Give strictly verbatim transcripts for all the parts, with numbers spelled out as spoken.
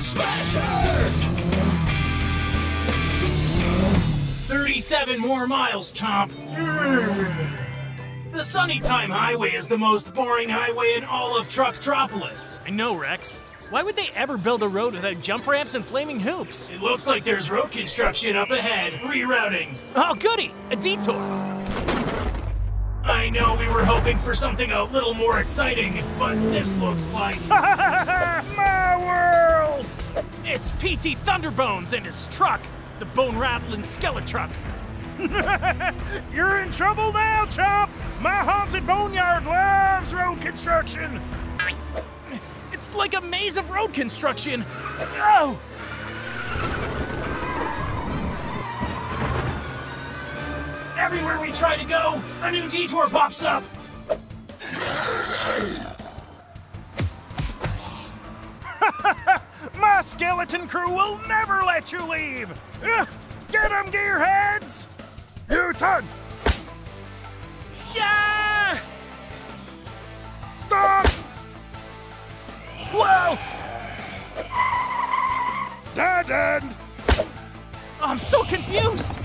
Smashers! thirty-seven more miles, Chomp. The Sunnytime Highway is the most boring highway in all of Trucktropolis. I know, Rex. Why would they ever build a road without jump ramps and flaming hoops? It looks like there's road construction up ahead. Rerouting. Oh, goody! A detour. I know we were hoping for something a little more exciting, but this looks like... my world! It's P T Thunderbones and his truck, the bone-rattling Skeletruck. You're in trouble now, Chomp! My haunted boneyard loves road construction! It's like a maze of road construction! Oh! Everywhere we try to go, a new detour pops up! My skeleton crew will never let you leave! Get 'em, gearheads! U-turn! Yeah! Stop! Whoa! Dead end! I'm so confused!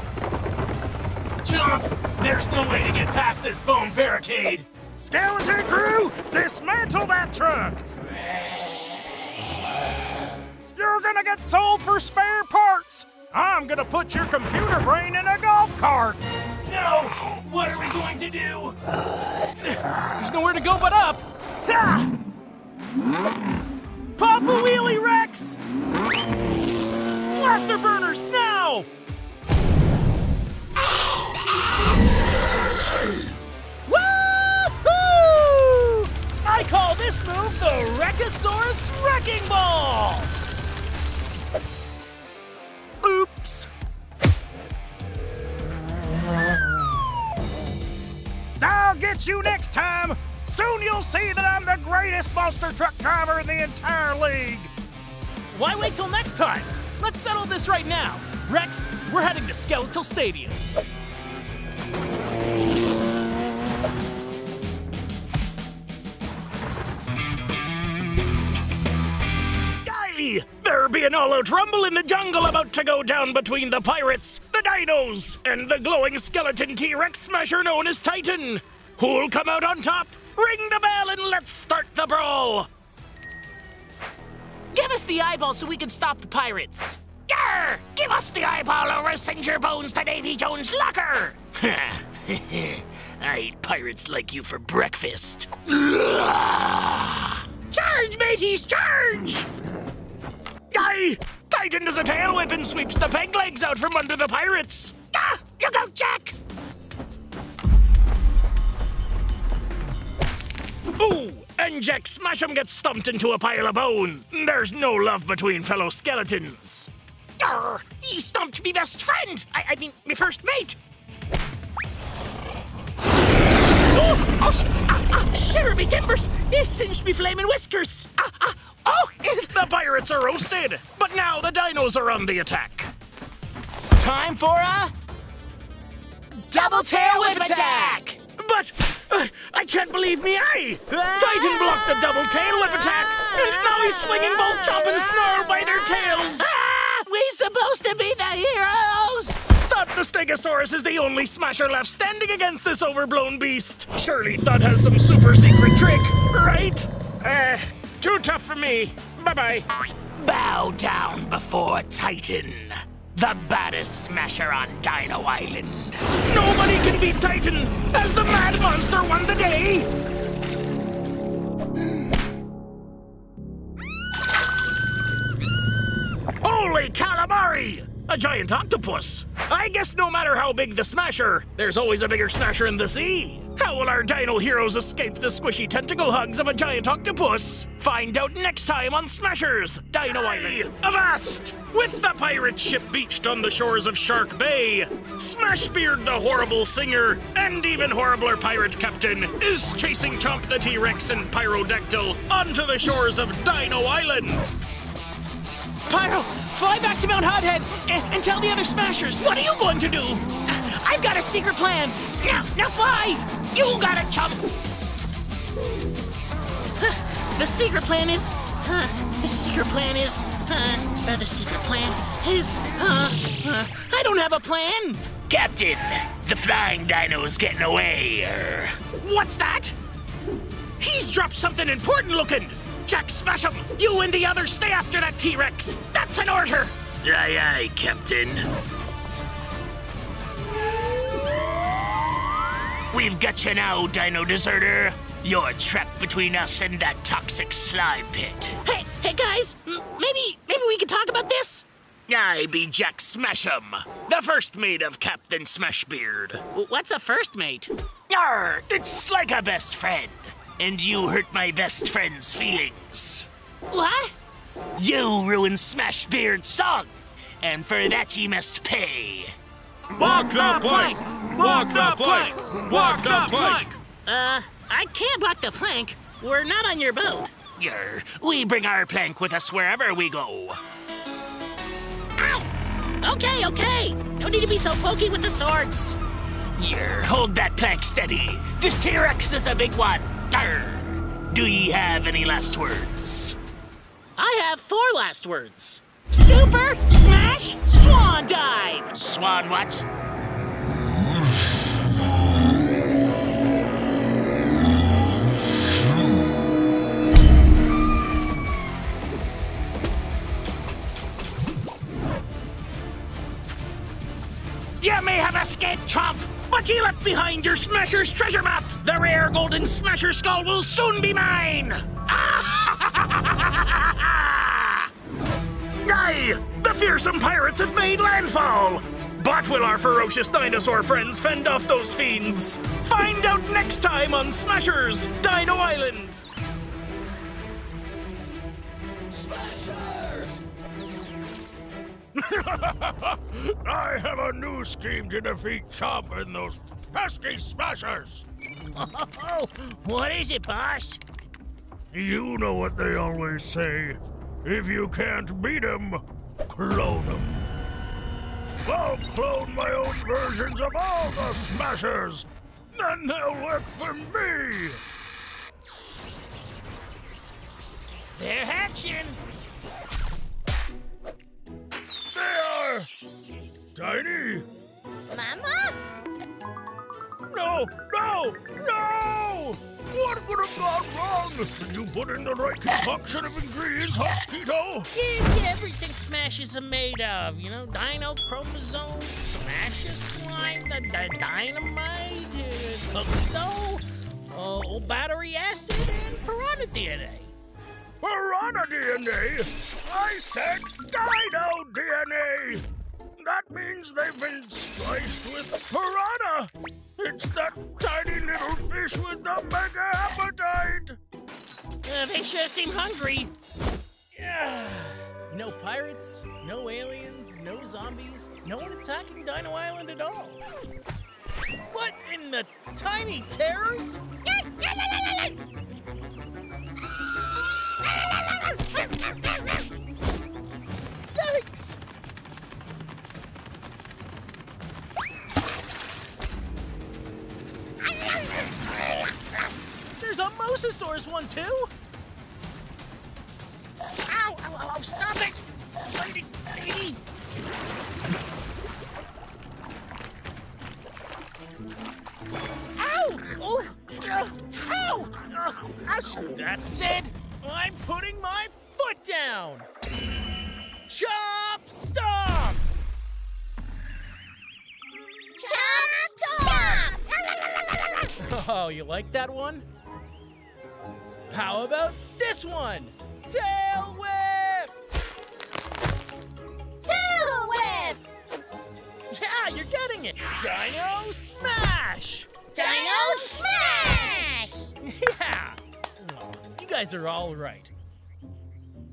Chomp, there's no way to get past this bone barricade! Skeleton crew, dismantle that truck! You're gonna get sold for spare parts! I'm gonna put your computer brain in a golf cart! No! What are we going to do? There's nowhere to go but up! Ah! Pop a wheelie, Rex! Blaster burners, now! Woo-hoo! I call this move the Rekosaurus Wrecking Ball! Oops! I'll get you next time! Soon you'll see that I'm the greatest monster truck driver in the entire league! Why wait till next time? Let's settle this right now! Rex, we're heading to Skeletal Stadium! There be an all-out rumble in the jungle about to go down between the pirates, the dinos, and the glowing skeleton T-Rex smasher known as Titan. Who'll come out on top? Ring the bell and let's start the brawl! Give us the eyeball so we can stop the pirates. Yarr! Give us the eyeball or we'll send your bones to Davy Jones' locker! I eat pirates like you for breakfast. Charge, mateys, charge! Aye! Titan does a tail whip and sweeps the peg legs out from under the pirates! Ah! You go, Jack! Ooh! And Jack Smash'em gets stumped into a pile of bone! There's no love between fellow skeletons! Arr! He stumped me best friend! I, I mean, me first mate! Oh! Oh, sh ah, ah, shiver me timbers! He singed me flaming whiskers! Ah, ah! Oh! The pirates are roasted, but now the dinos are on the attack. Time for a... double tail whip attack! But uh, I can't believe me eye! Ah, Titan blocked the double tail whip attack, and now he's swinging both Chomp and Snarl by their tails! Ah, we supposed to be the heroes! Thought the Stegosaurus is the only smasher left standing against this overblown beast. Surely Thud has some super secret trick, right? Uh... Too tough for me. Bye-bye. Bow down before Titan, the baddest smasher on Dino Island. Nobody can beat Titan, as the mad monster won the day! Holy calamari! A giant octopus. I guess no matter how big the smasher, there's always a bigger smasher in the sea. How will our dino heroes escape the squishy tentacle hugs of a giant octopus? Find out next time on Smashers, Dino Island. Avast! With the pirate ship beached on the shores of Shark Bay, Smashbeard the horrible singer, and even horribler pirate captain, is chasing Chomp the T-Rex and Pyrodactyl onto the shores of Dino Island. Pyro, fly back to Mount Hothead and, and tell the other Smashers. What are you going to do? I've got a secret plan. Now, now fly! You got it, Chomp! The secret plan is huh, the secret plan is, huh, uh, the secret plan is, huh, uh, I don't have a plan. Captain, the flying dino is getting away. What's that? He's dropped something important looking. Jack, smash him. You and the others stay after that T-Rex. That's an order. Aye, aye, Captain. We've got you now, Dino Deserter. You're trapped between us and that toxic slime pit. Hey, hey guys, m maybe, maybe we could talk about this? I be Jack Smash'em, the first mate of Captain Smashbeard. What's a first mate? Arr, it's like a best friend. And you hurt my best friend's feelings. What? You ruined Smashbeard's song, and for that you must pay. Walk the plank! Walk the plank! Walk the plank! Uh, I can't walk the plank. We're not on your boat. Yer, we bring our plank with us wherever we go. Ow! Okay, okay. No need to be so pokey with the swords. Yer, hold that plank steady. This T-Rex is a big one. Arr. Do ye have any last words? I have four last words. Super Smash Swan Dive! Swan what? You may have escaped, Chomp, but you left behind your Smasher's treasure map! The rare golden Smasher skull will soon be mine! Aye! The fearsome pirates have made landfall! But will our ferocious dinosaur friends fend off those fiends? Find out next time on Smashers, Dino Island! Smashers! I have a new scheme to defeat Chomp and those pesky Smashers! Oh, what is it, boss? You know what they always say. If you can't beat 'em, clone 'em. I'll clone my own versions of all the Smashers, and they'll work for me! They're hatching! They are! Tiny! Mama? No! No! No! What would have gone wrong? Did you put in the right concoction of ingredients, Hopsquito? Yeah, yeah, everything Smashes are made of. You know, dino chromosomes, Smashes slime, the, the dynamite, uh, coquito, uh, battery acid, and piranha D N A. Piranha D N A? I said dino D N A! That means they've been spliced with piranha! It's that tiny little fish with the mega appetite! Uh, they sure seem hungry. Yeah. No pirates, no aliens, no zombies, no one attacking Dino Island at all. What in the tiny terrors? Yikes! There's a Mosasaur's one, too? Ow, ow, ow, ow, stop it! Lady, lady! Ow! Oh, uh, ow! Uh, ouch! That said, I'm putting my foot down! Chop stop! Chop stop! Oh, you like that one? How about this one? Tail whip! Tail whip! Yeah, you're getting it! Dino Smash! Dino Smash! Yeah! You guys are all right.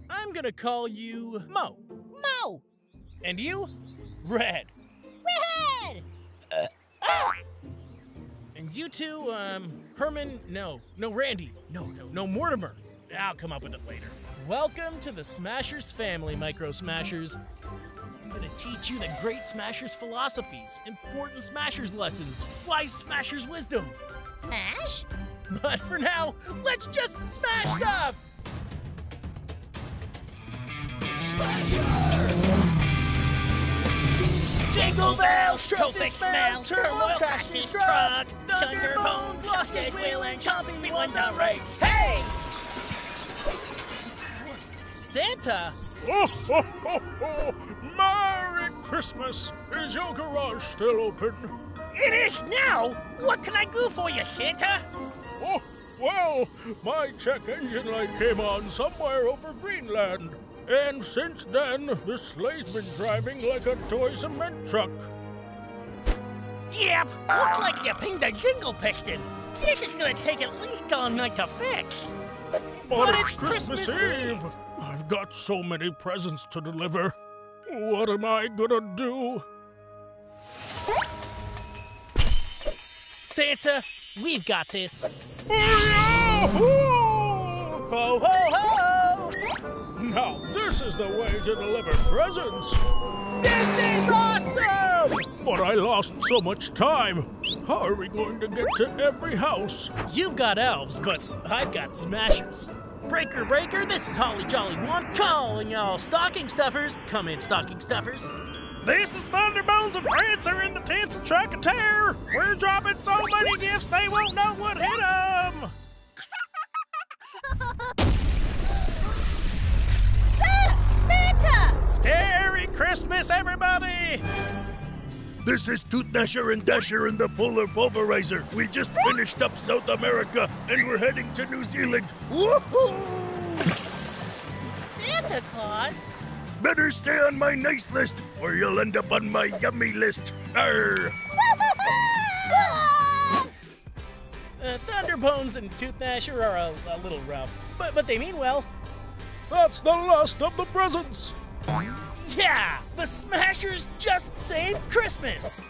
I'm gonna call you Mo. Mo! And you? Red. Red! Uh, ah! And you two, um, Herman, no, no, Randy, no, no, no, Mortimer. I'll come up with it later. Welcome to the Smashers family, Microsmashers. I'm gonna teach you the great Smashers philosophies, important Smashers lessons, wise Smashers wisdom. Smash? But for now, let's just smash stuff! Jingle bells, trophy smells, turmoil crashed his truck. Thunderbones lost his wheel and Chompy won the race. Hey! Santa! Oh, ho, ho, ho! Merry Christmas! Is your garage still open? It is now! What can I do for you, Santa? Oh, well, my check engine light came on somewhere over Greenland. And since then, the sleigh's been driving like a toy cement truck. Yep, looks like you pinged a jingle piston. This is gonna take at least all night to fix. But, but it's Christmas, Christmas Eve. Eve! I've got so many presents to deliver. What am I gonna do? Santa, we've got this. Ho, ho, ho! Now, this is the way to deliver presents. This is awesome! But I lost so much time. How are we going to get to every house? You've got elves, but I've got smashers. Breaker, breaker, this is Holly Jolly One calling y'all stocking stuffers. Come in, stocking stuffers. This is Thunderbones and Prancer in the tents of Track and Tear. We're dropping so many gifts they won't know what hit them. Ah, Santa! Scary Christmas, everybody! This is Toothnasher and Dasher in the Polar Pulverizer. We just finished up South America and we're heading to New Zealand. Woohoo! Santa Claus? Better stay on my nice list or you'll end up on my yummy list. Arr! uh, Thunderbones and Toothnasher are a, a little rough, but, but they mean well. That's the last of the presents. Yeah! The Smashers just saved Christmas!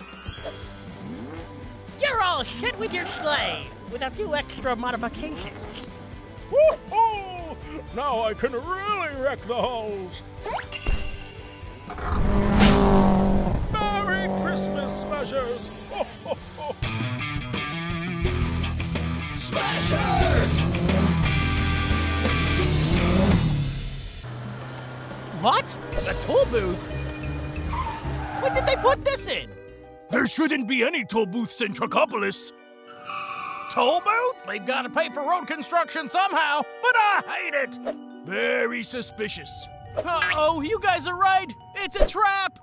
You're all set with your sleigh, with a few extra modifications. Woo-hoo! Now I can really wreck the halls! Merry Christmas, Smashers! Ho, ho, ho. Smashers! What? A toll booth? What did they put this in? There shouldn't be any toll booths in Trickopolis. Toll booth? They've got to pay for road construction somehow, but I hate it. Very suspicious. Uh-oh, you guys are right. It's a trap.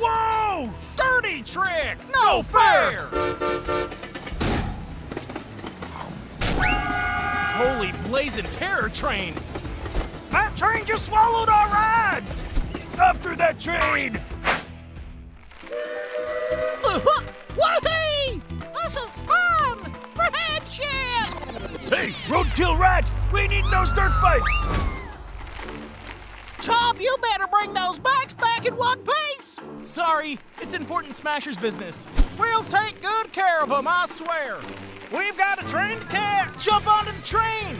Whoa! Dirty trick! No, no fair! Holy blazing terror train. That train just swallowed our rides! After that train! Uh-huh. Whoopee! This is fun! Brad Jam! Hey, Roadkill Rat! We need those dirt bikes! Chomp, you better bring those bikes back in one piece! Sorry, it's important Smasher's business. We'll take good care of them, I swear! We've got a train to catch! Jump onto the train!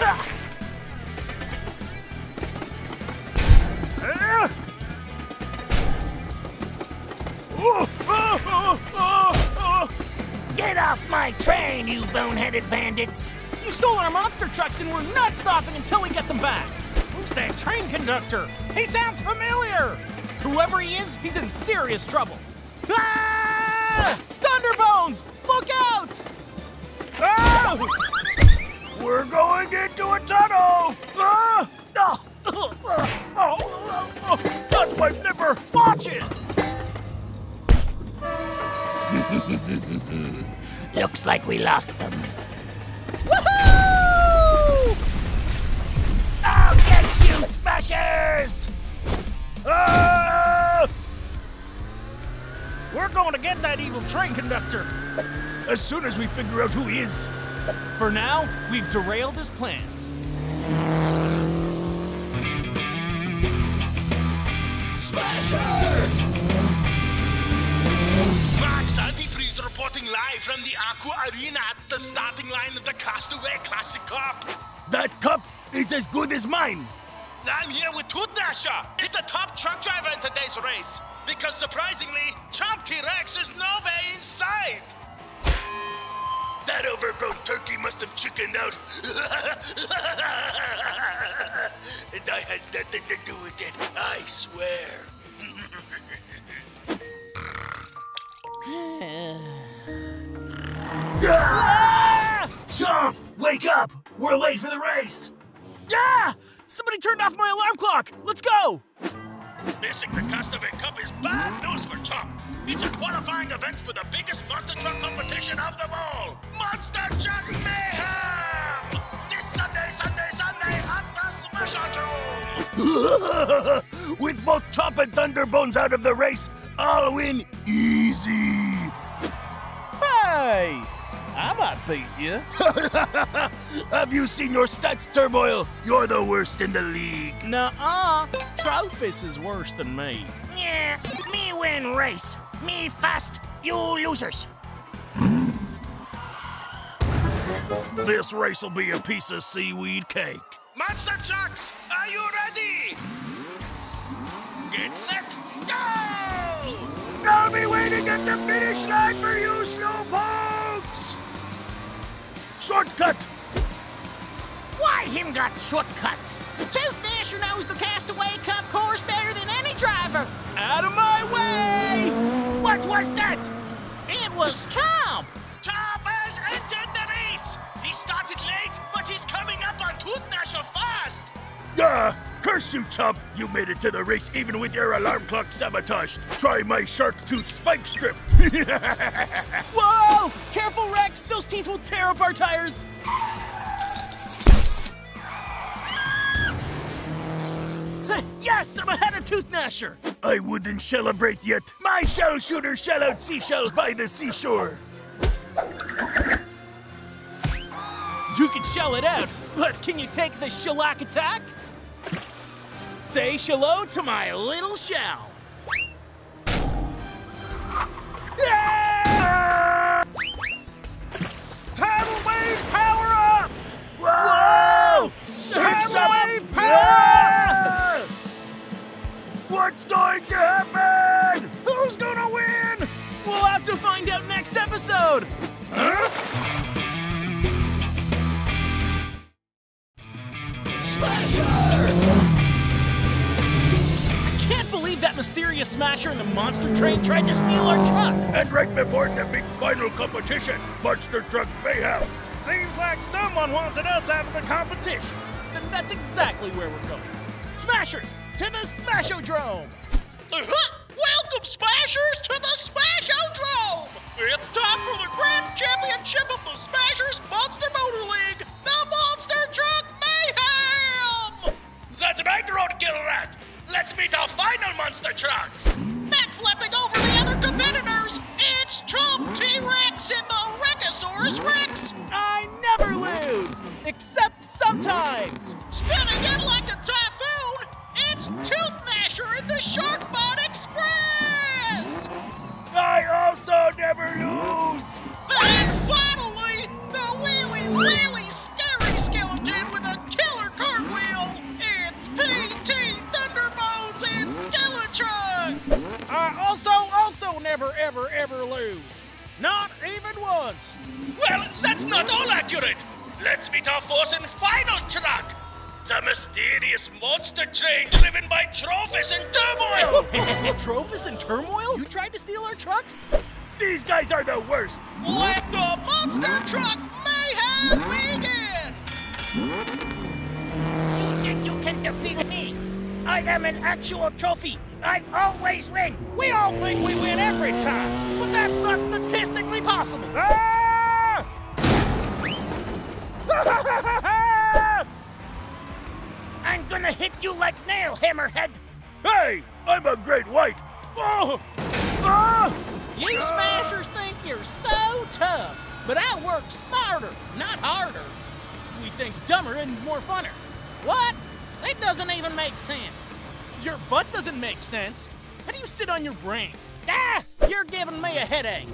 Ah. Uh, oh, oh, oh, oh, oh. Get off my train, you boneheaded bandits! You stole our monster trucks and we're not stopping until we get them back! Who's that train conductor? He sounds familiar! Whoever he is, he's in serious trouble! Ah! Thunderbones! Look out! Oh! We're going into a tunnel! Ah! Oh. Oh, oh, oh, oh. That's my flipper! Watch it! Looks like we lost them. Woohoo! I'll get you, Smashers! Ah! We're going to get that evil train conductor. As soon as we figure out who he is. For now, we've derailed his plans. Smashers! Max Antifreeze reporting live from the Aqua Arena at the starting line of the Castaway Classic Cup. That cup is as good as mine. I'm here with Toothnasher. He's the top truck driver in today's race. Because surprisingly, Chomp T-Rex is nowhere in sight. That overgrown turkey must have chickened out. And I had nothing to do with it, I swear. We're late for the race! Yeah! Somebody turned off my alarm clock! Let's go! Missing the Castaway Cup is bad news for Chomp. It's a qualifying event for the biggest monster truck competition of them all! Monster Truck Mayhem! This Sunday, Sunday, Sunday at the Smasherdome! With both Chomp and Thunderbones out of the race, I'll win easy! Hey! I might beat you. Have you seen your stats, Turmoil? You're the worst in the league. Nuh-uh. Trophies is worse than me. Yeah, me win race. Me fast, you losers. This race will be a piece of seaweed cake. Monster Trucks, are you ready? Get set, go! I'll be waiting at the finish line for you, Snowpokes! Shortcut! Why him got shortcuts? Toot Dasher knows the Castaway Cup course better than any driver! Out of my way! What was that? It was Chomp! Chomp has entered the race! He started late, but he's coming up on Toot Dasher fast! Yeah! Curse you, Chomp! You made it to the race even with your alarm clock sabotaged. Try my shark tooth spike strip. Whoa! Careful, Rex! Those teeth will tear up our tires. Yes, I'm ahead of Tooth Gnasher. I wouldn't celebrate yet. My shell shooter shell out seashells by the seashore. You can shell it out, but can you take the shellac attack? Say hello to my little shell. Yeah! Tidal wave power up! Whoa! Tidal wave power yeah! up! What's going to happen? Who's gonna win? We'll have to find out next episode. Huh? Smashers! That mysterious smasher and the monster train tried to steal our trucks. And right before the big final competition, Monster Truck Mayhem. Seems like someone wanted us out of the competition. Then that's exactly where we're going. Smashers, to the Smashodrome! Uh-huh. Welcome, Smashers, to the Smashodrome! It's time for the grand championship of the Smashers Monster Motor League, the Monster Truck Mayhem! That's right, Roadkill Rat! Let's meet our final monster trucks! Backflipping over the other competitors, it's Chomp, T-Rex, and the Regosaurus Rex! I never lose, except sometimes! Spinning in like a typhoon, it's Tooth Gnasher and the Sharkbot Express! I also never lose! And finally, the wheelie wheelie scary skeleton with a killer cartwheel, it's P T Thunderbones and Skeletruck! I also, also never, ever, ever lose. Not even once. Well, that's not all accurate. Let's meet our fourth and final truck. The mysterious monster train driven by Trophies and Turmoil. Trophies and Turmoil? You tried to steal our trucks? These guys are the worst. Let the Monster Truck Mayhem begin! You think you can defeat me? I am an actual trophy. I always win. We all think we win every time, but that's not statistically possible. Ah! I'm gonna hit you like nail, Hammerhead. Hey, I'm a great white. Oh! Ah! You Smashers think you're so tough, but I work smarter, not harder. We think dumber and more funner. What? It doesn't even make sense. Your butt doesn't make sense. How do you sit on your brain? Ah! You're giving me a headache.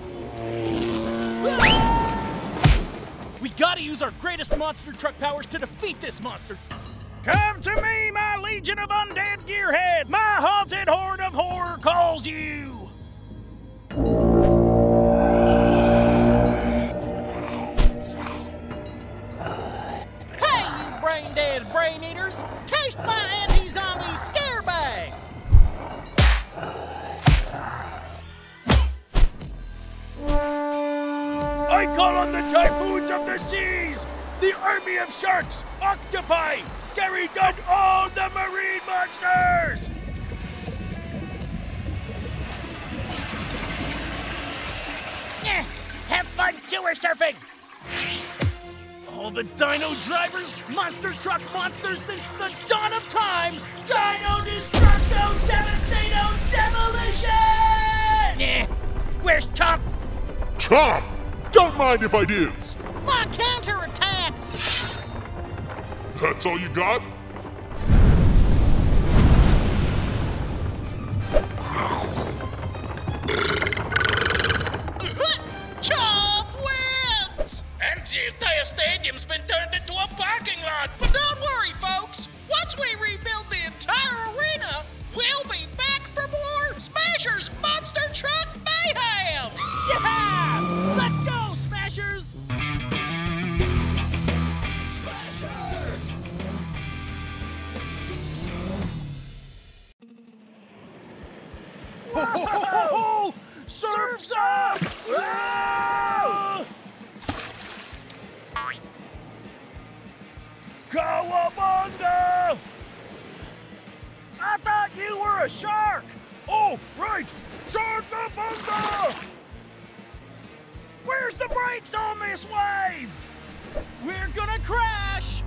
We gotta use our greatest monster truck powers to defeat this monster. Come to me, my legion of undead gearheads. My haunted horde of horror calls you. Hey, you brain-dead brain eaters. Taste my anti-zombie scare bags! I call on the typhoons of the seas! the army of sharks, octopi, scary dog, all the marine monsters! Yeah, have fun sewer surfing! All the dino drivers, monster truck monsters since the dawn of time! Dino Destructo Devastato Demolition! Eh, where's Chomp? Chomp! Don't mind if I do! My counterattack! That's all you got? Chomp wins! And the entire stadium's been turned into a parking lot! But don't worry, folks! Once we rebuild the entire arena, we'll be back for more Smashers Monster Truck Mayhem! Yeah! Let's go, Smashers! Ho-ho-ho-ho-ho! Surf's up! Ah! Cowabunga! I thought you were a shark! Oh, right! Sharkabunga! Where's the brakes on this wave? We're gonna crash!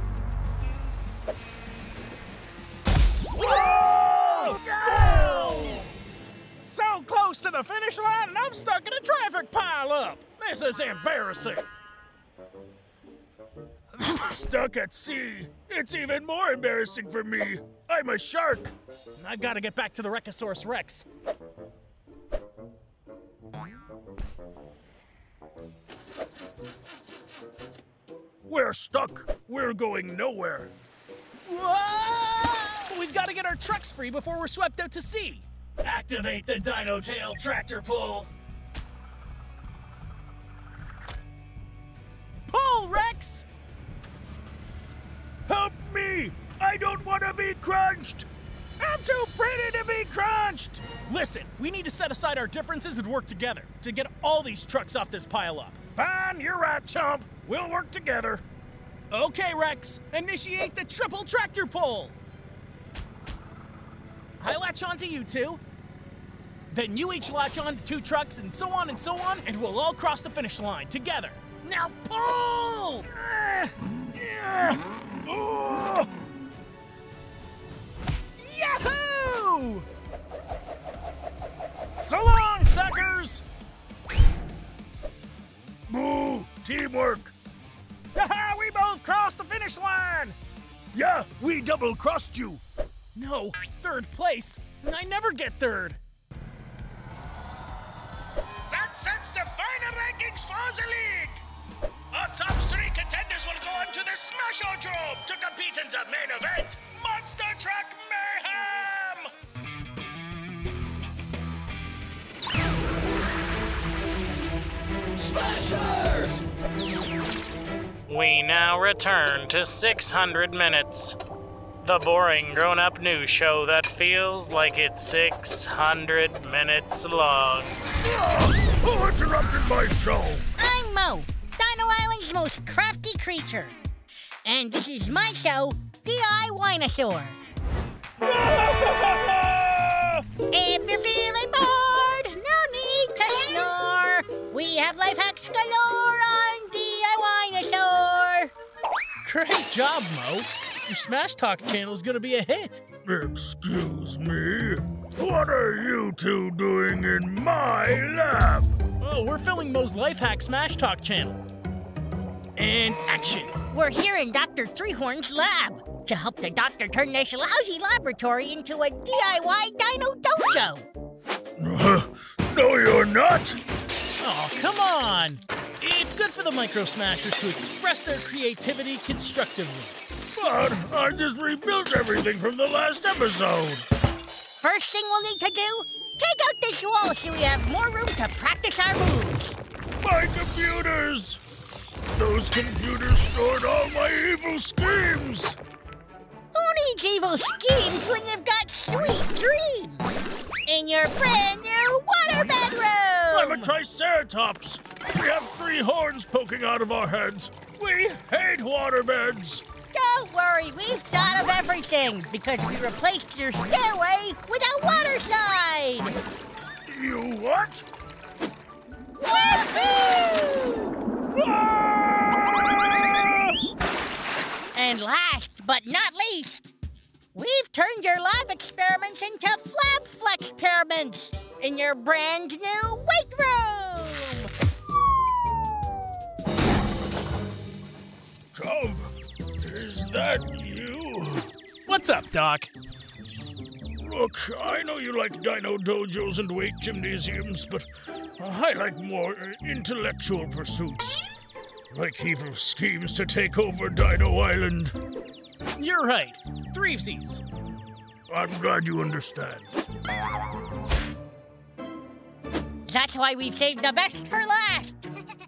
Whoa! Go! So close to the finish line, and I'm stuck in a traffic pileup. This is embarrassing. Stuck at sea. It's even more embarrassing for me. I'm a shark. I gotta get back to the Rechosaurus Rex. We're stuck. We're going nowhere. Whoa! We've gotta get our trucks free before we're swept out to sea. Activate the Dino Tail tractor pull. Pull, Rex! Help me! I don't want to be crunched! I'm too pretty to be crunched! Listen, we need to set aside our differences and work together to get all these trucks off this pile up. Fine, you're right, Chomp. We'll work together. Okay, Rex. Initiate the triple tractor pull. I latch onto you two, then you each latch onto two trucks, and so on and so on, and we'll all cross the finish line together. Now pull! Yahoo! So long, suckers! Boo! Teamwork! Haha! We both crossed the finish line! Yeah, we double-crossed you! No, third place. I never get third. That sets the final rankings for the league. Our top three contenders will go on to the Smasherdrome to compete in the main event, Monster Truck Mayhem! Smashers! We now return to six hundred minutes. The boring grown-up news show that feels like it's six hundred minutes long. Who interrupted my show? I'm Mo, Dino Island's most crafty creature. And this is my show, D I Winosaur. If you're feeling bored, no need to snore. We have life hacks galore on D I Winosaur. Great job, Mo. Your Smash Talk channel is gonna be a hit. Excuse me? What are you two doing in my lab? Oh, we're filling Mo's Lifehack Smash Talk channel. And action. We're here in Doctor Threehorn's lab to help the doctor turn this lousy laboratory into a D I Y dino dojo. No, you're not. Oh, come on. It's good for the Microsmashers to express their creativity constructively. But I just rebuilt everything from the last episode. First thing we'll need to do, take out this wall so we have more room to practice our moves. My computers! Those computers stored all my evil schemes. Who needs evil schemes when you've got sweet dreams? In your brand new water bedroom! I'm a triceratops. We have three horns poking out of our heads. We hate waterbeds. Don't worry, we've thought of everything because we replaced your stairway with a water slide. You what? Woohoo! Ah! And last but not least, we've turned your lab experiments into flab flex experiments in your brand new weight room! Chomp, is that you? What's up, Doc? Look, I know you like dino dojos and weight gymnasiums, but I like more intellectual pursuits, like evil schemes to take over Dino Island. You're right. Threevesies. I'm glad you understand. That's why we've saved the best for last.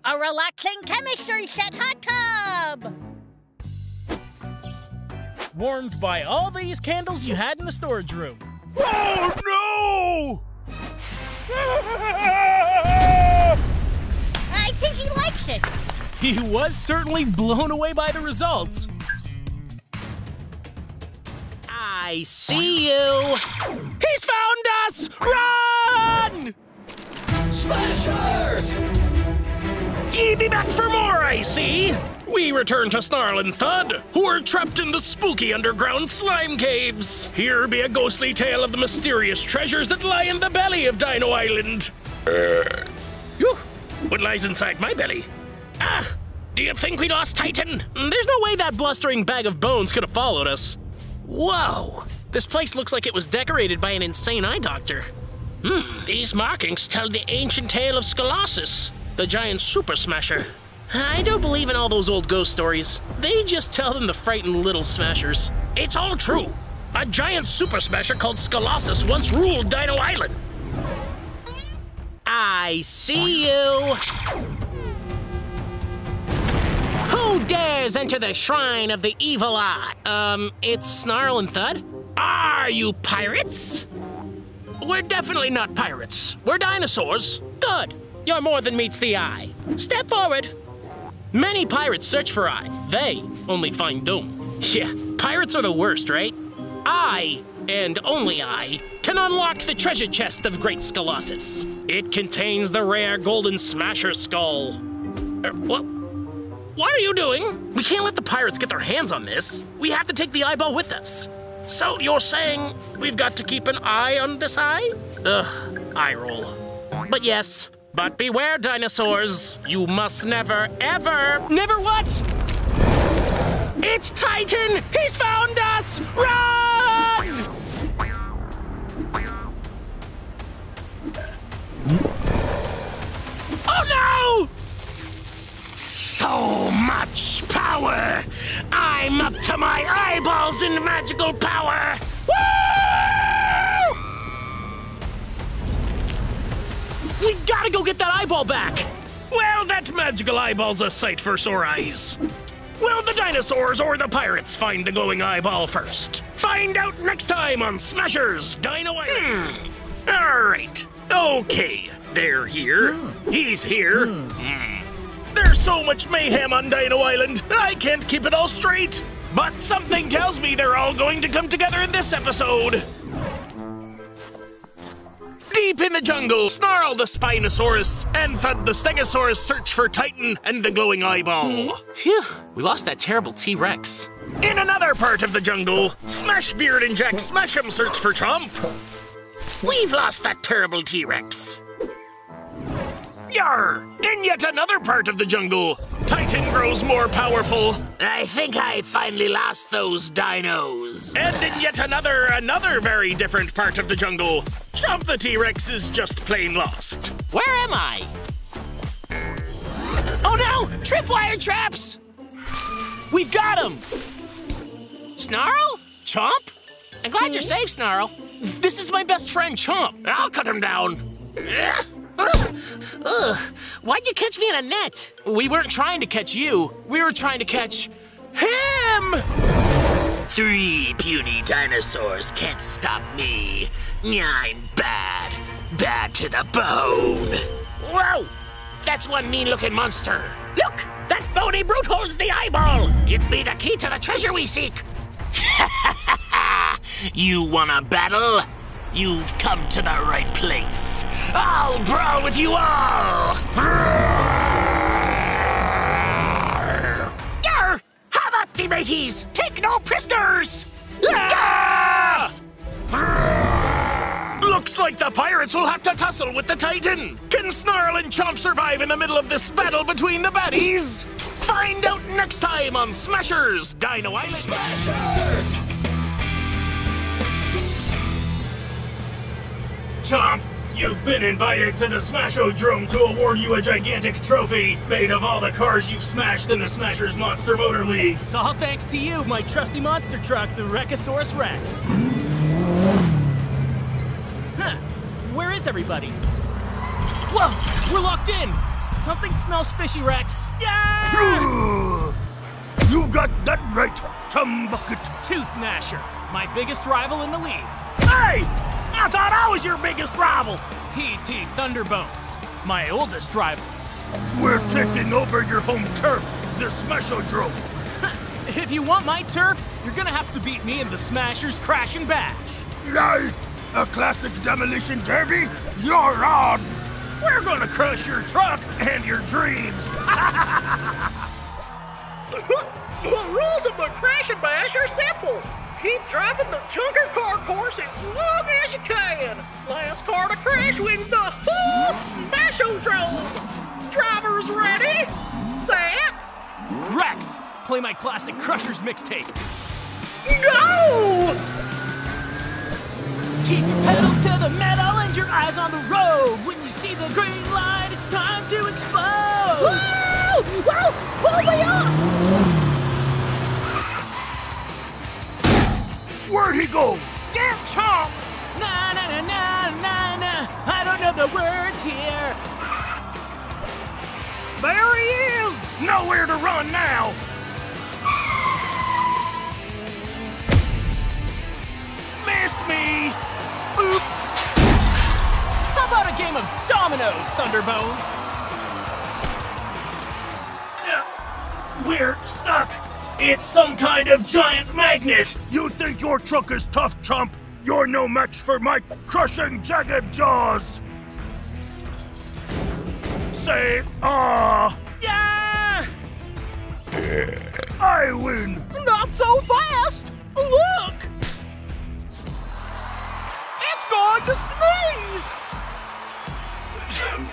A relaxing chemistry set hot tub. Warmed by all these candles you had in the storage room. Oh, no! I think he likes it. He was certainly blown away by the results. I see you! He's found us! Run! Smashers! Ye be back for more, I see! We return to Snarl and Thud, who are trapped in the spooky underground slime caves. Here be a ghostly tale of the mysterious treasures that lie in the belly of Dino Island. Uh. Whew. What lies inside my belly? Ah! Do you think we lost Titan? There's no way that blustering bag of bones could have followed us. Whoa! This place looks like it was decorated by an insane eye doctor. Hmm, these markings tell the ancient tale of Scolosus, the giant super smasher. I don't believe in all those old ghost stories. They just tell them to frighten little smashers. It's all true! A giant super smasher called Scolosus once ruled Dino Island. I see you! Who dares enter the shrine of the evil eye? Um, it's Snarl and Thud? Are you pirates? We're definitely not pirates. We're dinosaurs. Thud, you're more than meets the eye. Step forward. Many pirates search for eye. They only find doom. Yeah, pirates are the worst, right? I, and only I, can unlock the treasure chest of Great Scolosus. It contains the rare golden smasher skull. Er, what? What are you doing? We can't let the pirates get their hands on this. We have to take the eyeball with us. So you're saying we've got to keep an eye on this eye? Ugh, eye roll. But yes, but beware, dinosaurs. You must never, ever, never what? It's Titan! He's found us! Run! Oh no! So much power! I'm up to my eyeballs in magical power! Woo! We gotta go get that eyeball back! Well, that magical eyeball's a sight for sore eyes. Will the dinosaurs or the pirates find the glowing eyeball first? Find out next time on Smashers Dino Island. Mm. All right. Okay. They're here. Mm. He's here. Mm. Mm. There's so much mayhem on Dino Island, I can't keep it all straight. But something tells me they're all going to come together in this episode. Deep in the jungle, Snarl the Spinosaurus and Thud the Stegosaurus search for Titan and the glowing eyeball. Phew, we lost that terrible T-Rex. In another part of the jungle, Smashbeard and Jack Smash'em search for Chomp. We've lost that terrible T-Rex. Yarr! In yet another part of the jungle, Titan grows more powerful. I think I finally lost those dinos. And in yet another, another very different part of the jungle, Chomp the T-Rex is just plain lost. Where am I? Oh no! Tripwire traps! We've got him! Snarl? Chomp? I'm glad you're safe, Snarl. This is my best friend, Chomp. I'll cut him down. Ugh. Ugh! Why'd you catch me in a net? We weren't trying to catch you. We were trying to catch him! Three puny dinosaurs can't stop me. I'm bad. Bad to the bone. Whoa! That's one mean-looking monster. Look! That phony brute holds the eyeball! It'd be the key to the treasure we seek. Ha ha ha! You wanna battle? You've come to the right place. I'll brawl with you all! Yarr! Have at thee, mateys! Take no prisoners! Yarr! Looks like the pirates will have to tussle with the Titan! Can Snarl and Chomp survive in the middle of this battle between the baddies? Find out next time on Smashers! Dino Island! Smashers! Chomp, you've been invited to the Smash-o-drome to award you a gigantic trophy made of all the cars you've smashed in the Smashers Monster Motor League. It's all thanks to you, my trusty monster truck, the Rechosaurus Rex. Huh, where is everybody? Whoa, we're locked in! Something smells fishy, Rex. Yeah! You got that right, Chum Bucket. Tooth Gnasher, my biggest rival in the league. Hey! I thought I was your biggest rival! P T Thunderbones, my oldest rival. We're taking over your home turf, the Smash-o-drome. If you want my turf, you're gonna have to beat me in the Smashers Crash and Bash. Right! A classic demolition derby? You're on! We're gonna crush your truck and your dreams! The rules of the Crash and Bash are simple. Keep driving the junker car course as long as you can! Last car to crash wins the whole Smash-o-drome! Drivers ready, set... Rex, play my classic Crushers mixtape. Go! Keep your pedal to the metal and your eyes on the road. When you see the green light, it's time to explode! Whoa! Whoa! Pull me up! Where'd he go? Get Chomp! Na na na na na na. I don't know the words here. There he is! Nowhere to run now! Missed me! Oops! How about a game of dominoes, Thunderbones? Uh, we're stuck! It's some kind of giant magnet! You think your truck is tough, Chomp? You're no match for my crushing jagged jaws! Say, ah! Yeah! I win! Not so fast! Look! It's going to sneeze!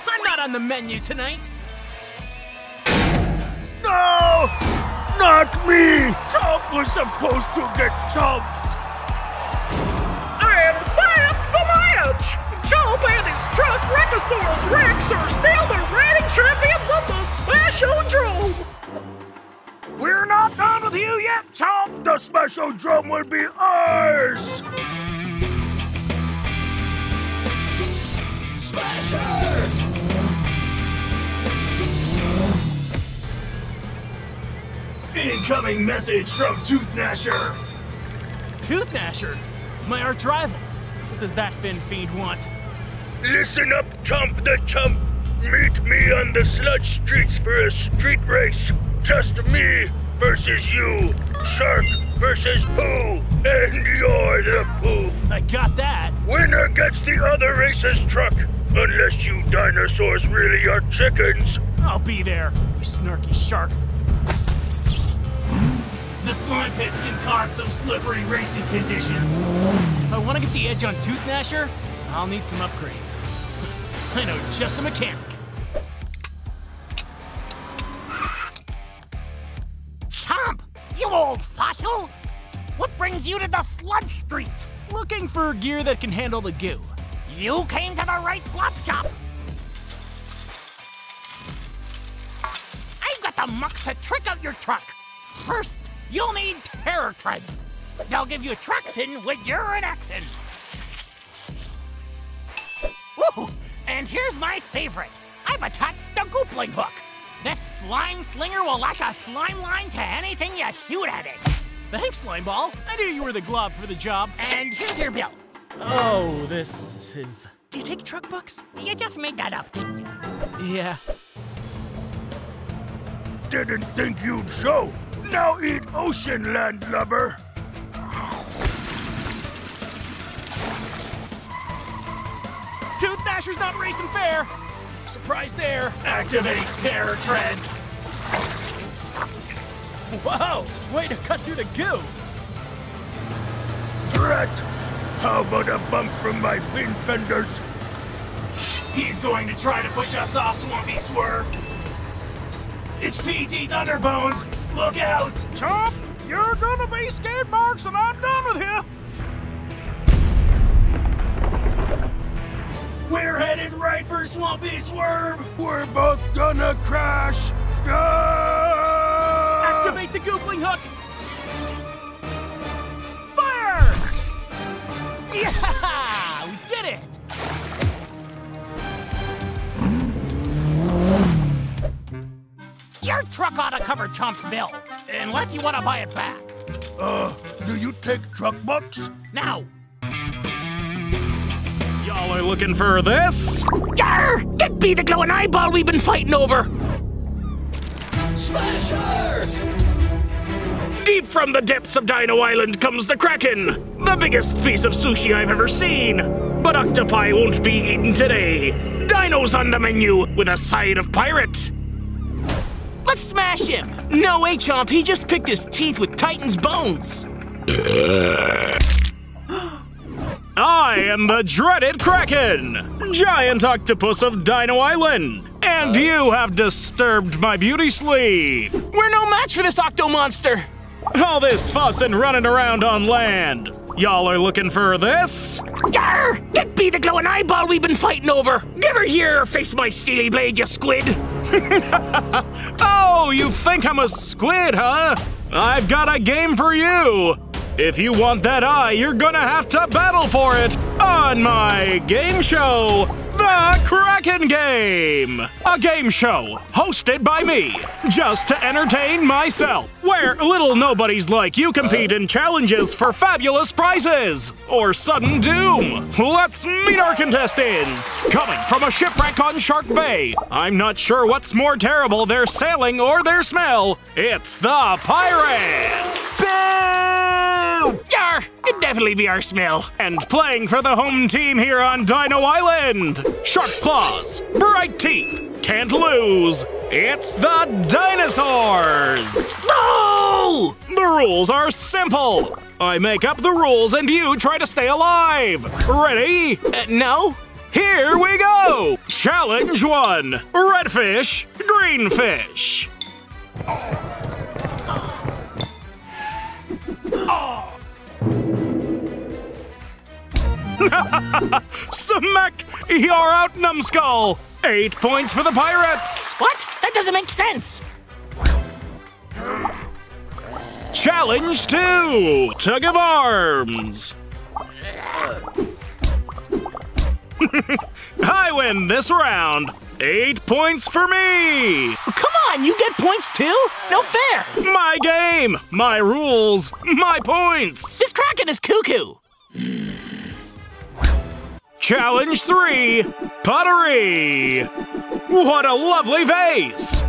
I'm not on the menu tonight! No! Not me! Chomp was supposed to get chomped! And that's the match! Chomp and his truck, Rechosaurus Rex, are still the reigning champions of the Smash-o-drome! We're not done with you yet, Chomp! The Smash-o-drome will be ours! Smashers! Incoming message from Tooth Gnasher. Tooth Gnasher? My arch rival. What does that fin fiend want? Listen up, Chomp the Chump. Meet me on the sludge streets for a street race. Just me versus you. Shark versus Pooh. And you're the Pooh. I got that. Winner gets the other racer's truck. Unless you dinosaurs really are chickens. I'll be there, you snarky shark. The slime pits can cause some slippery racing conditions. If I want to get the edge on Tooth Gnasher, I'll need some upgrades. I know just a mechanic. Chomp, you old fossil! What brings you to the sludge streets? Looking for gear that can handle the goo. You came to the right flop shop! I've got the muck to trick out your truck! First, you'll need terror treads. They'll give you traction when you're in action. Woo! And here's my favorite. I've attached the goopling hook. This slime slinger will lash a slime line to anything you shoot at it. Thanks, Slime Ball. I knew you were the glob for the job. And here's your bill. Oh, this is Do you take truck books? You just made that up, didn't you? Yeah. Didn't think you'd show. Now eat ocean, landlubber. Tooth Gnasher's not racing fair. Surprise there. Activate terror treads. Whoa! Way to cut through the goo. Drat! How about a bump from my fin fenders? He's going to try to push us off, Swampy Swerve. It's P T Thunderbones. Look out! Chomp, you're gonna be skid marks, and I'm done with you. We're headed right for Swampy Swerve! We're both gonna crash! Ah! Activate the googling hook! Fire! Yeah! We did it! Your truck ought to cover Chomp's bill. And what if you want to buy it back? Uh, do you take truck bucks? No! Y'all are looking for this? Yarr! Get be the glowing eyeball we've been fighting over! Smashers! Deep from the depths of Dino Island comes the Kraken, the biggest piece of sushi I've ever seen. But octopi won't be eaten today. Dino's on the menu with a side of pirate. Let's smash him! No way, Chomp, he just picked his teeth with Titan's bones. I am the dreaded Kraken, giant octopus of Dino Island, and you have disturbed my beauty sleep. We're no match for this octo monster. All this fuss and running around on land. Y'all are looking for this? Yarr! Get be the glowing eyeball we've been fighting over. Give her here, face my steely blade, you squid. Oh, you think I'm a squid, huh? I've got a game for you. If you want that eye, you're gonna have to battle for it on my game show, The Kraken Game! A game show hosted by me, just to entertain myself, where little nobodies like you compete in challenges for fabulous prizes or sudden doom. Let's meet our contestants. Coming from a shipwreck on Shark Bay, I'm not sure what's more terrible, their sailing or their smell. It's the pirates! Yarr, it'd definitely be our smell. And playing for the home team here on Dino Island, shark claws, bright teeth, can't lose. It's the dinosaurs! No! The rules are simple. I make up the rules and you try to stay alive. Ready? Uh, no? Here we go! Challenge one, redfish, greenfish. Oh! Smack! You're out, numbskull! Eight points for the pirates! What? That doesn't make sense! Challenge two! Tug of arms! I win this round! Eight points for me! Come on, you get points too? No fair! My game! My rules! My points! This Kraken is cuckoo! Challenge three, pottery. What a lovely vase.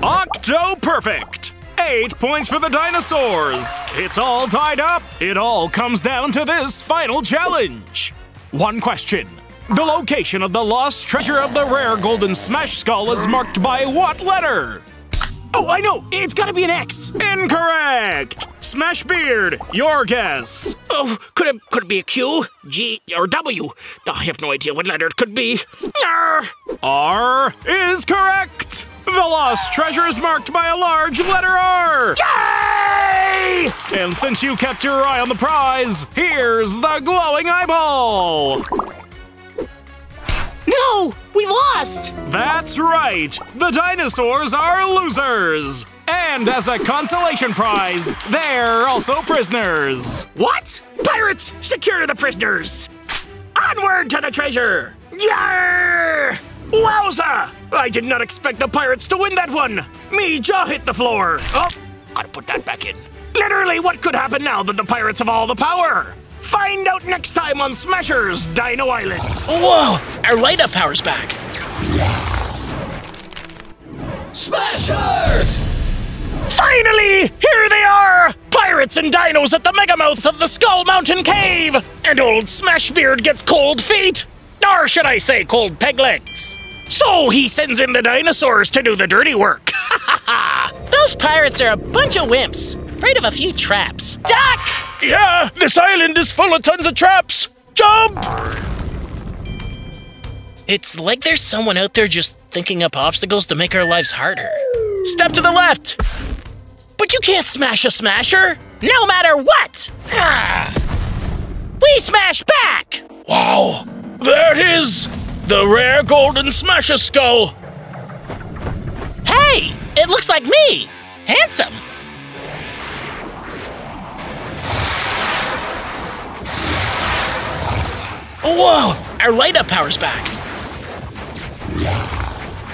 Octo perfect. Eight points for the dinosaurs. It's all tied up. It all comes down to this final challenge. One question. The location of the lost treasure of the rare golden smash skull is marked by what letter? Oh, I know, it's gotta be an X. Incorrect. Smashbeard, your guess. Oh, could it could it be a Q, G, or W? Oh, I have no idea what letter it could be. R. R is correct. The lost treasure is marked by a large letter R. Yay! And since you kept your eye on the prize, here's the glowing eyeball. No, we lost. That's right. The dinosaurs are losers. And as a consolation prize, they're also prisoners. What? Pirates, secure the prisoners! Onward to the treasure! Yarr! Wowza! I did not expect the pirates to win that one. Me jaw hit the floor. Oh, gotta put that back in. Literally, what could happen now that the pirates have all the power? Find out next time on Smashers Dino Island. Whoa! Our light up power's back. Smashers! Finally! Here they are! Pirates and dinos at the megamouth of the Skull Mountain Cave! And old Smashbeard gets cold feet! Or should I say cold peg legs. So he sends in the dinosaurs to do the dirty work. Those pirates are a bunch of wimps, afraid of a few traps. Duck! Yeah, this island is full of tons of traps. Jump! It's like there's someone out there just thinking up obstacles to make our lives harder. Step to the left. But you can't smash a smasher, no matter what. We smash back. Wow. There it is! The rare golden smasher skull! Hey! It looks like me! Handsome! Whoa! Our light-up power's back!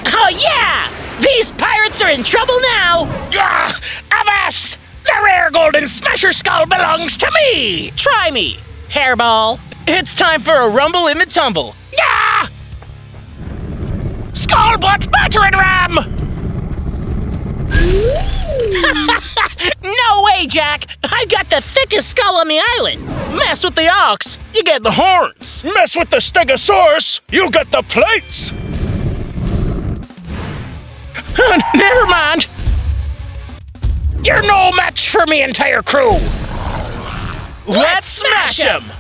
Oh yeah! These pirates are in trouble now! Ugh! Avast! The rare golden smasher skull belongs to me! Try me, hairball! It's time for a rumble in the tumble. Yeah! Skullbot battering ram! No way, Jack! I've got the thickest skull on the island. Mess with the ox, you get the horns. Mess with the stegosaurus, you get the plates. Never mind. You're no match for me, entire crew. Let's, Let's smash him. him.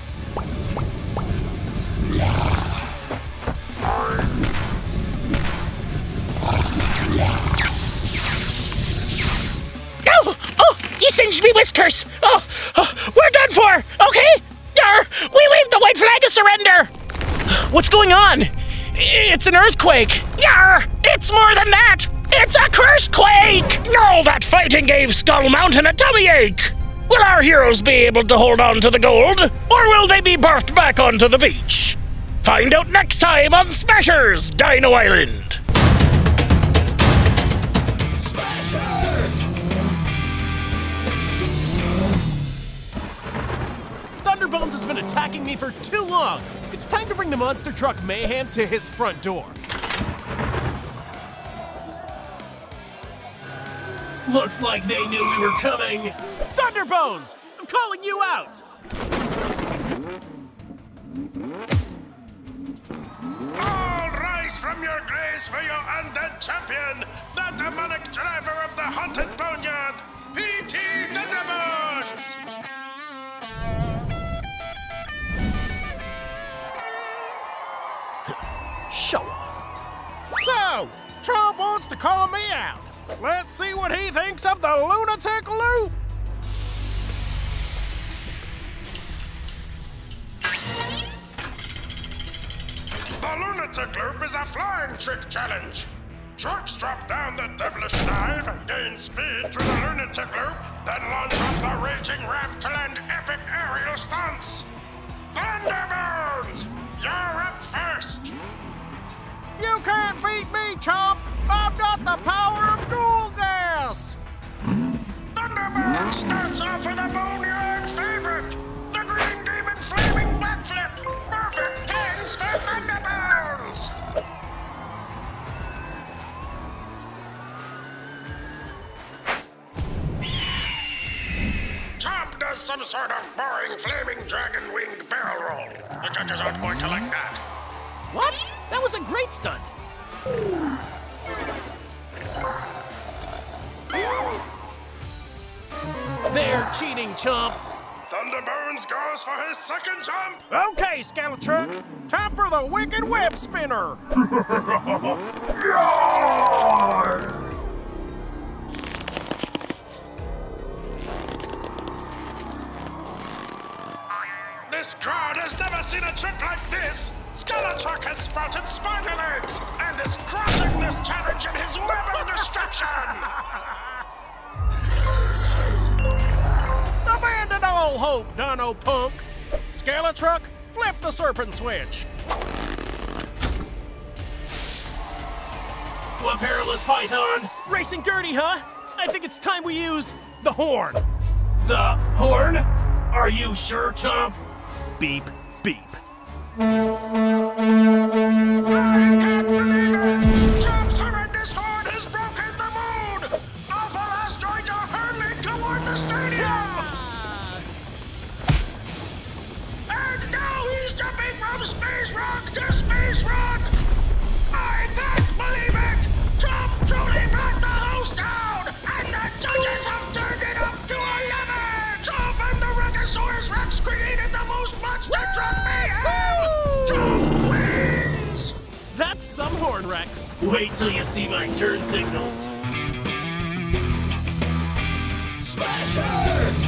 Oh, oh, you singed me whiskers. Oh, oh, we're done for, okay? Dar, we waved the white flag of surrender. What's going on? It's an earthquake. Yar, it's more than that. It's a cursequake. All that fighting gave Skull Mountain a tummy ache. Will our heroes be able to hold on to the gold, or will they be barfed back onto the beach? Find out next time on Smashers Dino Island. Smashers! Thunderbones has been attacking me for too long. It's time to bring the monster truck mayhem to his front door. Looks like they knew we were coming. Thunderbones, I'm calling you out. From your graves for your undead champion, the demonic driver of the haunted boneyard, P T Thunderbones! Show off. So, Chomp wants to call me out. Let's see what he thinks of the lunatic loop. The Lunatic Loop is a flying trick challenge. Trucks drop down the devilish dive, gain speed through the Lunatic Loop, then launch off the raging ramp to land epic aerial stunts. Thunderbones, you're up first. You can't beat me, Chomp. I've got the power of ghoul gas. Thunderbones starts off with a boneyard favorite, the Green Demon Flaming Backflip. Perfect times for Thunderbones. Chomp does some sort of boring flaming dragon-winged barrel roll. The judges aren't going to like that. What? That was a great stunt. They're cheating, Chomp. Thunderbones goes for his second jump! Okay, Scalatruck, time for the Wicked Web Spinner! This crowd has never seen a trick like this! Scalatruck has sprouted spider legs and is crushing this challenge in his web of destruction! Abandon all hope, Dino Punk! Scalatruck, flip the serpent switch! What perilous python! Racing dirty, huh? I think it's time we used the horn! The horn? Are you sure, Chomp? beep, beep. Chomp's horrendous horn has broken the moon! Awful asteroids are hurtling toward the stadium! Yeah. And now he's jumping from space rock to space rock! I can't believe it! Chomp truly brought the house down! And the judges have turned it up to eleven! Chomp and the Ruckosaurus Rex created the most monster truck mayhem! Chomp wins! That's some horn, Rex. Wait till you see my turn signals. Smashers!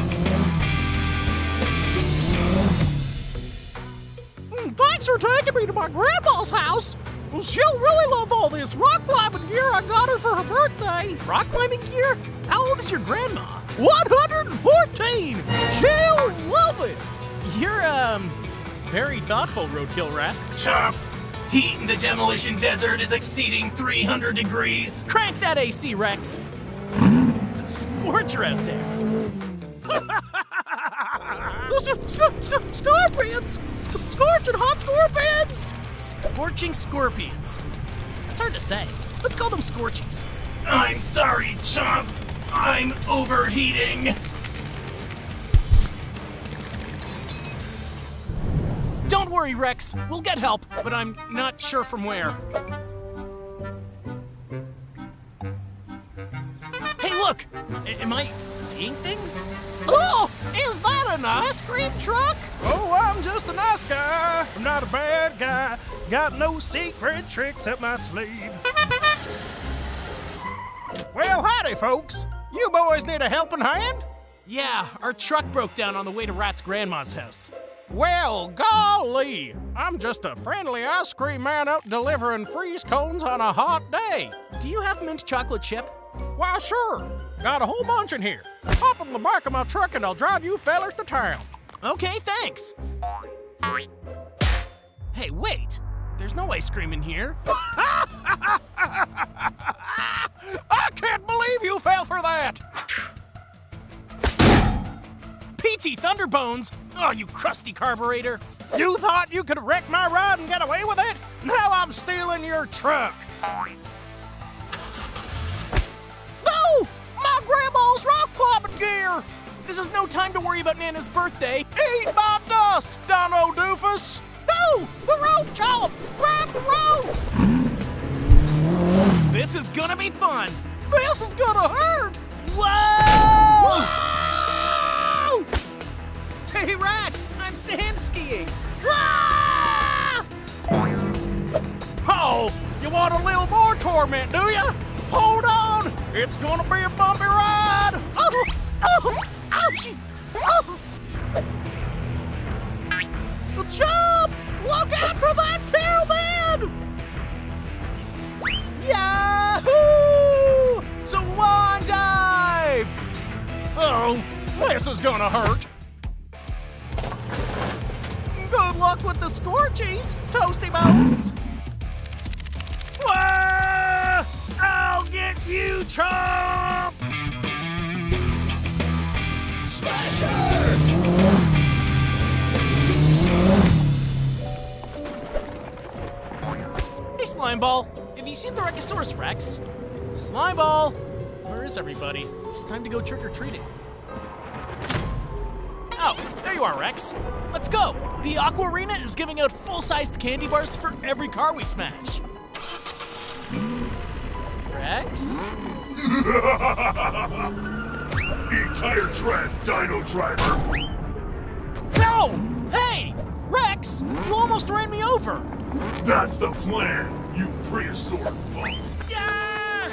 Thanks for taking me to my grandma's house. Well, she'll really love all this rock climbing gear I got her for her birthday. Rock climbing gear? How old is your grandma? one hundred fourteen! She'll love it! You're, um, very thoughtful, Roadkill Rat. Chomp! Heat in the demolition desert is exceeding three hundred degrees. Crank that A C, Rex. It's a scorcher out there. Scorpions! Scorching hot scorpions! Scorching scorpions. That's hard to say. Let's call them scorchies. I'm sorry, Chomp. I'm overheating. Don't worry, Rex. We'll get help, but I'm not sure from where. Hey, look! A- am I seeing things? Oh! Is that an ice cream truck? Oh, I'm just a nice guy. I'm not a bad guy. Got no secret tricks up my sleeve. Well, howdy, folks. You boys need a helping hand? Yeah, our truck broke down on the way to Rat's grandma's house. Well, golly. I'm just a friendly ice cream man out delivering freeze cones on a hot day. Do you have mint chocolate chip? Why, sure. Got a whole bunch in here. Hop in the back of my truck and I'll drive you fellas to town. Okay, thanks. Hey, wait. There's no ice cream in here. I can't believe you fell for that! P T Thunderbones! Oh, you crusty carburetor! You thought you could wreck my ride and get away with it? Now I'm stealing your truck! No! My grandma's rock climbing gear! This is no time to worry about Nana's birthday. Eat my dust, Dino Doofus! No! The rope, Chomp! Grab the rope! This is gonna be fun! This is gonna hurt! Whoa! Whoa! Hey, Rat! I'm sand skiing! Ah! Oh! You want a little more torment, do ya? Hold on! It's gonna be a bumpy ride! Oh! Oh! Ouchie! Oh! Chomp! Look out for that pyramid! Yahoo! Swan dive! Oh, this is gonna hurt. Good luck with the scorchies, Toasty Bones. Whoa! I'll get you, Chomp! Smashers! Hey, Slime Ball, have you seen the Ruckosaurus Rex? Slime Ball, where is everybody? It's time to go trick-or-treating. Oh, there you are, Rex. Let's go. The Aqua Arena is giving out full-sized candy bars for every car we smash. Rex? Eat tire tread, Dino Driver. No! Hey! Rex! You almost ran me over! That's the plan, you prehistoric bug! Yeah!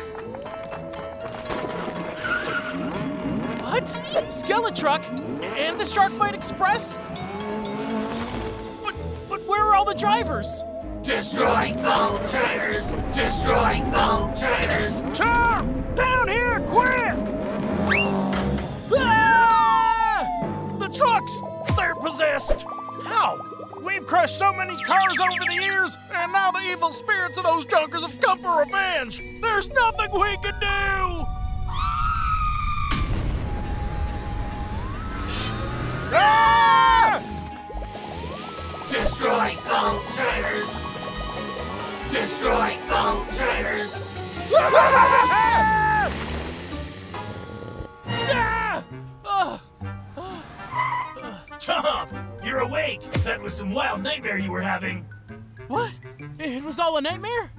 What? Skeletruck? And the Shark Bite Express? But, but where are all the drivers? Destroy all drivers! Destroy all drivers! Chomp! Down here, quick! Ah! The trucks! They're possessed! How? We've crushed so many cars over the years, and now the evil spirits of those junkers have come for revenge! There's nothing we can do! Ah! Destroy all traitors! Destroy all traitors! Chomp! You're awake! That was some wild nightmare you were having! What? It was all a nightmare?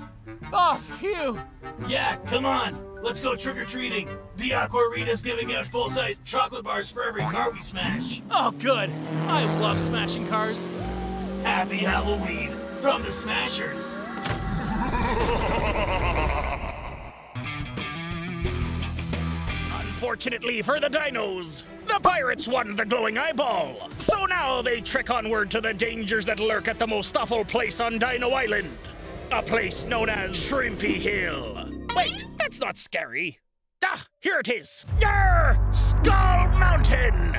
Oh, phew! Yeah, come on! Let's go trick-or-treating! The Aquarina's giving out full-size chocolate bars for every car we smash! Oh, good! I love smashing cars! Happy Halloween from the Smashers! Unfortunately for the dinos, the pirates won the glowing eyeball. So now they trek onward to the dangers that lurk at the most awful place on Dino Island. A place known as Shrimpy Hill. Wait, that's not scary. Ah, here it is. Yarr! Skull Mountain!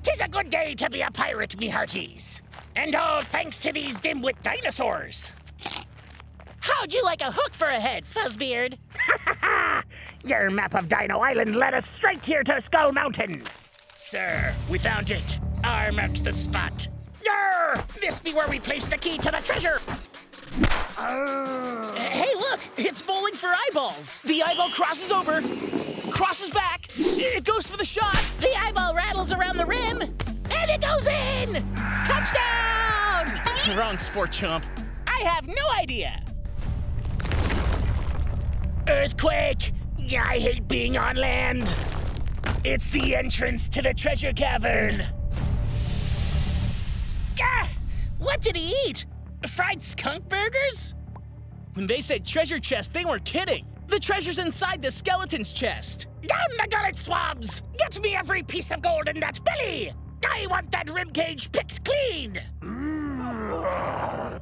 Tis a good day to be a pirate, me hearties. And all thanks to these dimwit dinosaurs. How'd you like a hook for a head, Fuzzbeard? Your map of Dino Island led us straight here to Skull Mountain. Sir, we found it. R marks the spot. Yarr! This be where we place the key to the treasure. Uh... Hey, look! It's bowling for eyeballs. The eyeball crosses over, crosses back. It goes for the shot. The eyeball rattles around the rim, and it goes in! Touchdown! Wrong sport, Chomp. I have no idea. Earthquake! I hate being on land. It's the entrance to the treasure cavern. Ah! What did he eat? Fried skunk burgers? When they said treasure chest, they weren't kidding. The treasure's inside the skeleton's chest. Down the gullet swabs! Get me every piece of gold in that belly! I want that ribcage picked clean!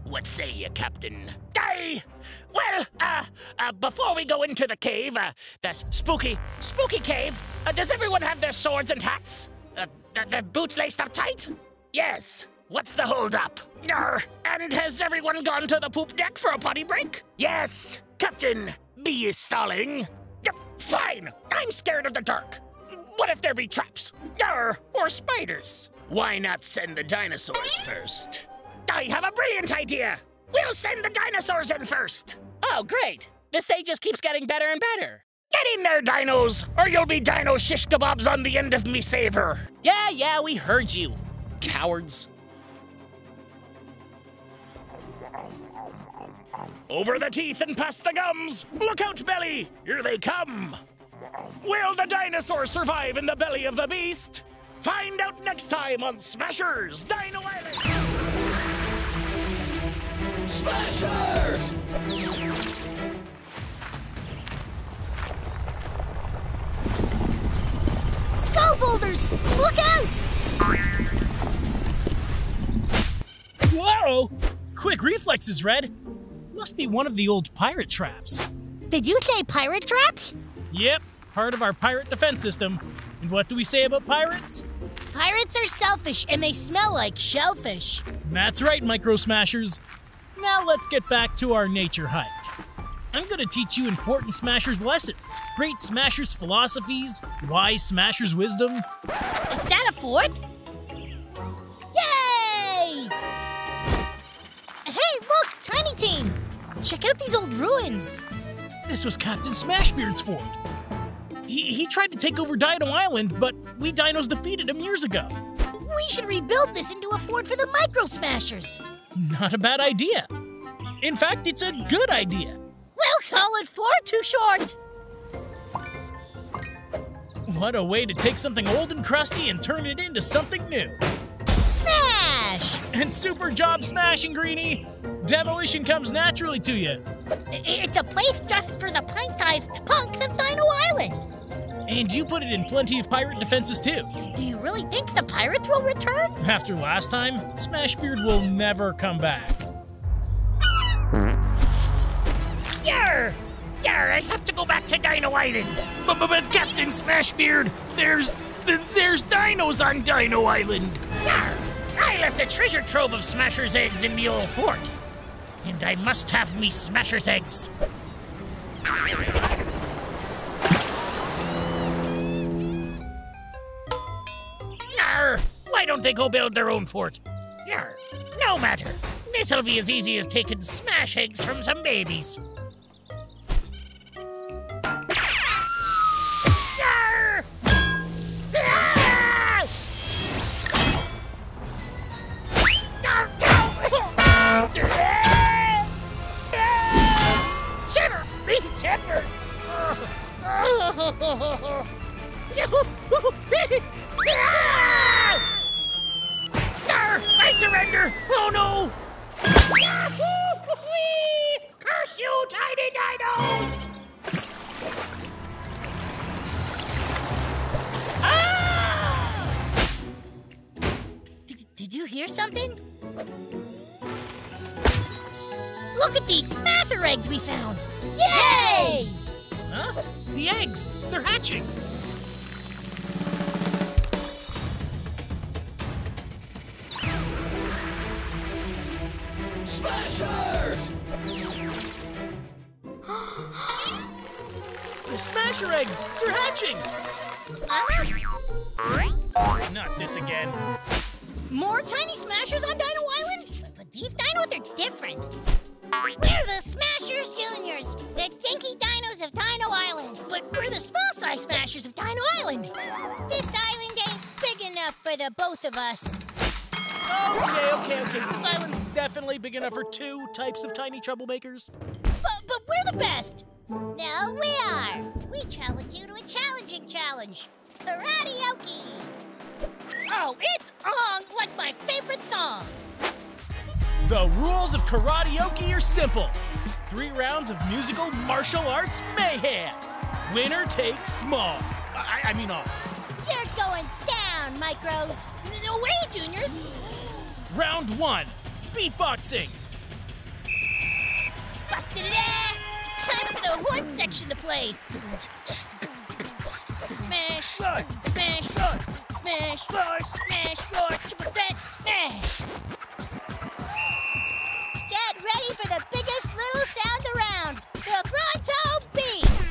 What say you, Captain? Aye! Well, uh, uh, before we go into the cave, uh, this spooky, spooky cave, uh, does everyone have their swords and hats? Uh, th their boots laced up tight? Yes. What's the holdup? Arr, and has everyone gone to the poop deck for a potty break? Yes. Captain, be you stalling? Fine. I'm scared of the dark. What if there be traps? Arr, or spiders? Why not send the dinosaurs first? I have a brilliant idea. We'll send the dinosaurs in first. Oh, great. This day just keeps getting better and better. Get in there, dinos, or you'll be dino shish kebabs on the end of me saber. Yeah, yeah, we heard you. Cowards. Over the teeth and past the gums! Look out, Belly! Here they come! Will the dinosaur survive in the belly of the beast? Find out next time on Smashers Dino Island! Smashers! Skull boulders! Look out! Whoa! Quick reflexes, Red! Must be one of the old pirate traps. Did you say pirate traps? Yep, part of our pirate defense system. And what do we say about pirates? Pirates are selfish and they smell like shellfish. That's right, Microsmashers. Now let's get back to our nature hike. I'm gonna teach you important Smashers lessons, great Smashers philosophies, wise Smashers wisdom. Is that a fort? Yay! Hey, look, Tiny Team! Check out these old ruins. This was Captain Smashbeard's fort. He, he tried to take over Dino Island, but we dinos defeated him years ago. We should rebuild this into a fort for the Microsmashers. Not a bad idea. In fact, it's a good idea. We'll call it Fort Too Short. What a way to take something old and crusty and turn it into something new. Smash! And super job smashing, Greenie. Demolition comes naturally to you. It's a place just for the pint-sized punks of Dino Island. And you put it in plenty of pirate defenses, too. Do you really think the pirates will return? After last time, Smashbeard will never come back. Yarr! Yarr, I have to go back to Dino Island. But, but, but Captain Smashbeard, there's, there's dinos on Dino Island. Yarr! I left a treasure trove of Smasher's eggs in me old fort. And I must have me Smasher's eggs. Arr, don't they go build their own fort? Yarr, no matter. This'll be as easy as taking smash eggs from some babies. Yarr! Ah! Ah! Ah! Shiver me timbers! Yarr, I surrender! Oh no! Yahoo! Curse you, tiny dinos! Ah! D- did you hear something? Look at the mather eggs we found! Yay! Huh? The eggs, they're hatching! Smashers! The Smasher eggs! They're hatching! Uh-huh. Not this again. More tiny Smashers on Dino Island? But, but these dinos are different. We're the Smashers Juniors, the dinky dinos of Dino Island. But we're the small-sized Smashers of Dino Island. This island ain't big enough for the both of us. Okay, okay, okay. This island's definitely big enough for two types of tiny troublemakers. But, but we're the best. No, we are. We challenge you to a challenging challenge. Karaoke. Oh, it's on like my favorite song. The rules of karaoke are simple. Three rounds of musical martial arts mayhem. Winner takes small. I, I mean all. You're going down, Micros. No way, Juniors. Round one, beatboxing. It's time for the horn section to play. Smash, roar, smash, roar, smash, roar, smash, roar, triple threat, smash. Get ready for the biggest little sound around, the pronto beat.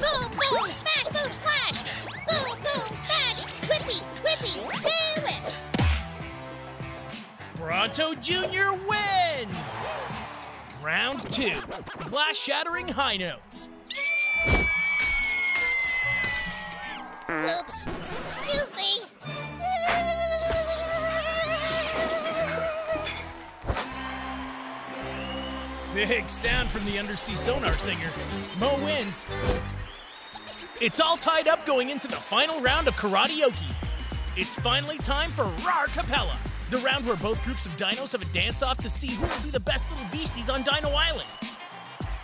Boom, boom, smash, boom, slash. Boom, boom, smash, whippy, whippy, do it. Bronto Junior wins! Round two, glass-shattering high notes. Oops, excuse me. Big sound from the undersea sonar singer. Mo wins. It's all tied up going into the final round of karaoke. It's finally time for Rar Capella. The round where both groups of dinos have a dance-off to see who will be the best little beasties on Dino Island.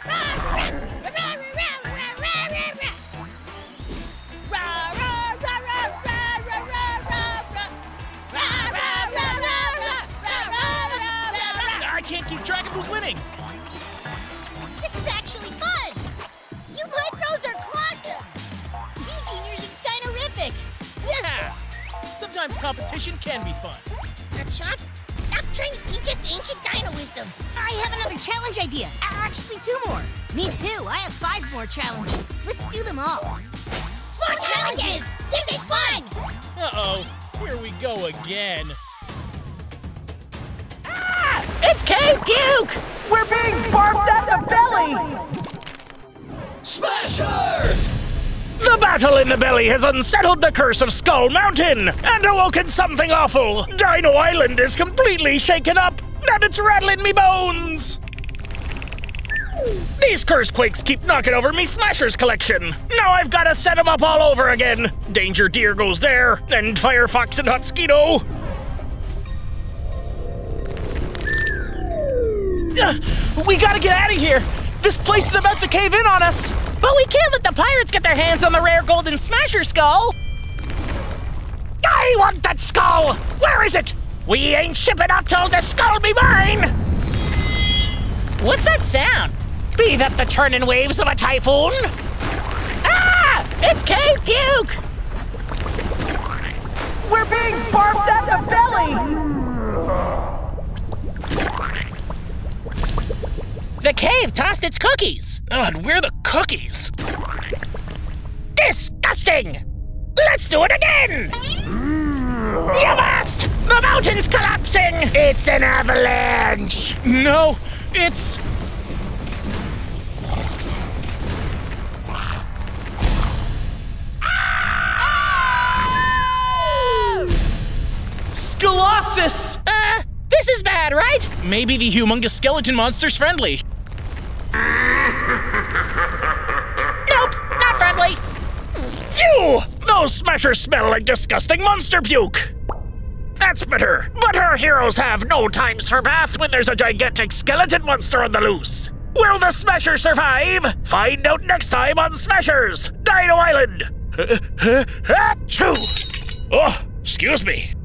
I can't keep track of who's winning. This is actually fun. You Micros are classic. You Juniors are dinorific. Yeah. Sometimes competition can be fun. Now, Chomp, stop trying to teach us ancient dino wisdom. I have another challenge idea. Actually, two more. Me too. I have five more challenges. Let's do them all. More challenges! This is fun! Uh-oh. Here we go again. Ah! It's Cave Guke! We're being barfed at the belly! Smashers! The battle in the belly has unsettled the curse of Skull Mountain and awoken something awful. Dino Island is completely shaken up and it's rattling me bones. These curse quakes keep knocking over me Smashers collection. Now I've got to set them up all over again. Danger Deer goes there and Firefox and Hotskito. Uh, we gotta get out of here. This place is about to cave in on us. But we can't let the pirates get their hands on the rare golden Smasher skull! I want that skull! Where is it? We ain't shipping off till the skull be mine! What's that sound? Be that the turning waves of a typhoon? Ah! It's Cave Guke! We're being barfed at the belly! The cave tossed its cookies! Oh, and we're the cookies. Disgusting! Let's do it again! You must! The mountain's collapsing! It's an avalanche! No, it's... Ah! Scolossus! Uh, this is bad, right? Maybe the humongous skeleton monster's friendly. Nope, not friendly. Phew! Those smashers smell like disgusting monster puke! That's bitter, but our heroes have no times for bath when there's a gigantic skeleton monster on the loose. Will the smasher survive? Find out next time on Smashers, Dino Island! Achoo! Oh, excuse me.